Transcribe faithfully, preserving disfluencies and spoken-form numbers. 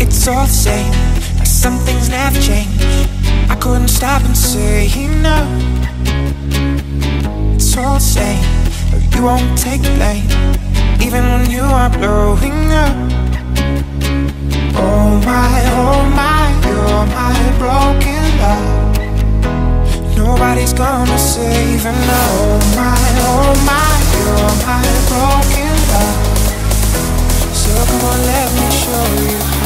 It's all the same, like some things never change. I couldn't stop and say no. It's all the same, but you won't take the blame, even when you are blowing up. Oh my, oh my, you're my broken love. Nobody's gonna save and no. Oh my, oh my, you're my broken love. So come on, let me show you.